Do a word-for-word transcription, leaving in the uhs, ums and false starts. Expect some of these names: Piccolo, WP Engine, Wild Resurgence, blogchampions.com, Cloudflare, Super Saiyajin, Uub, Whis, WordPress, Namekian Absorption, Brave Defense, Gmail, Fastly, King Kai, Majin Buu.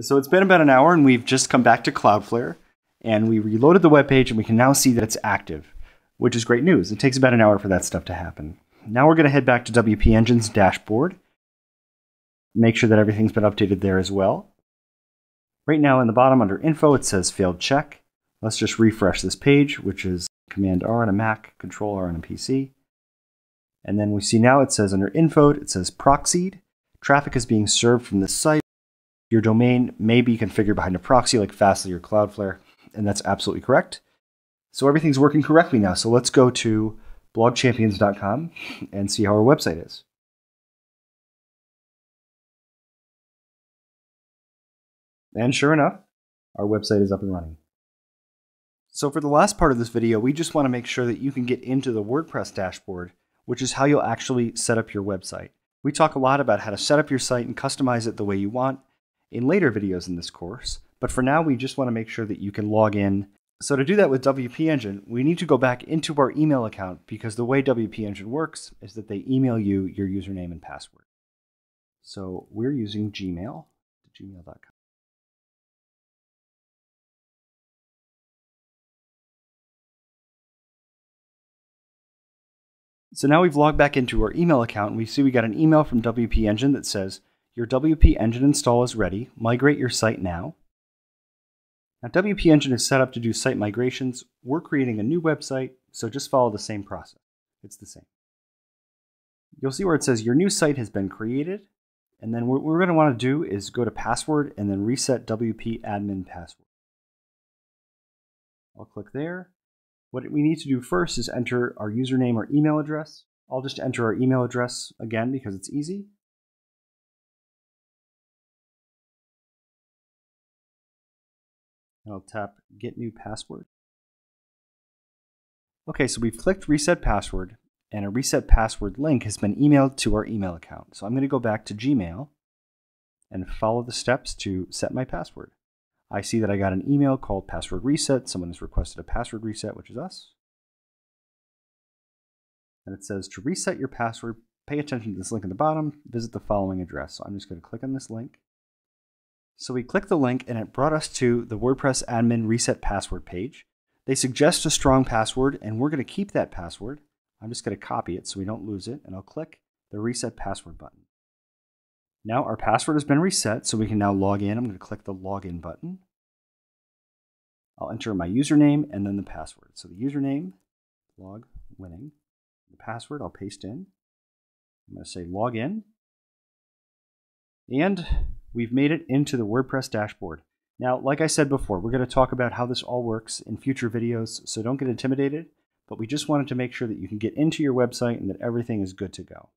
So it's been about an hour and we've just come back to Cloudflare and we reloaded the web page and we can now see that it's active, which is great news. It takes about an hour for that stuff to happen. Now we're going to head back to W P Engine's dashboard. Make sure that everything's been updated there as well. Right now in the bottom under info, it says failed check. Let's just refresh this page, which is Command R on a Mac, Control R on a P C. And then we see now it says under info, it says proxied. Traffic is being served from this site. Your domain may be configured behind a proxy like Fastly or Cloudflare, and that's absolutely correct. So everything's working correctly now. So let's go to blog champions dot com and see how our website is. And sure enough, our website is up and running. So for the last part of this video, we just want to make sure that you can get into the WordPress dashboard, which is how you'll actually set up your website. We talk a lot about how to set up your site and customize it the way you want in later videos in this course, but for now we just want to make sure that you can log in. So to do that with W P Engine, we need to go back into our email account because the way W P Engine works is that they email you your username and password. So we're using Gmail, gmail dot com. So now we've logged back into our email account and we see we got an email from W P Engine that says, your W P Engine install is ready. Migrate your site now. Now W P Engine is set up to do site migrations. We're creating a new website, so just follow the same process. It's the same. You'll see where it says your new site has been created. And then what we're going to want to do is go to password and then reset W P admin password. I'll click there. What we need to do first is enter our username or email address. I'll just enter our email address again because it's easy. I'll tap Get New Password. Okay, so we've clicked Reset Password, and a Reset Password link has been emailed to our email account. So I'm going to go back to Gmail and follow the steps to set my password. I see that I got an email called Password Reset. Someone has requested a password reset, which is us. And it says to reset your password, pay attention to this link at the bottom, visit the following address. So I'm just going to click on this link. So we click the link and it brought us to the WordPress admin reset password page. They suggest a strong password and we're going to keep that password. I'm just going to copy it so we don't lose it and I'll click the reset password button. Now our password has been reset so we can now log in. I'm going to click the login button. I'll enter my username and then the password. So the username, log winning, the password I'll paste in. I'm going to say login. And we've made it into the WordPress dashboard. Now, like I said before, we're going to talk about how this all works in future videos, so don't get intimidated, but we just wanted to make sure that you can get into your website and that everything is good to go.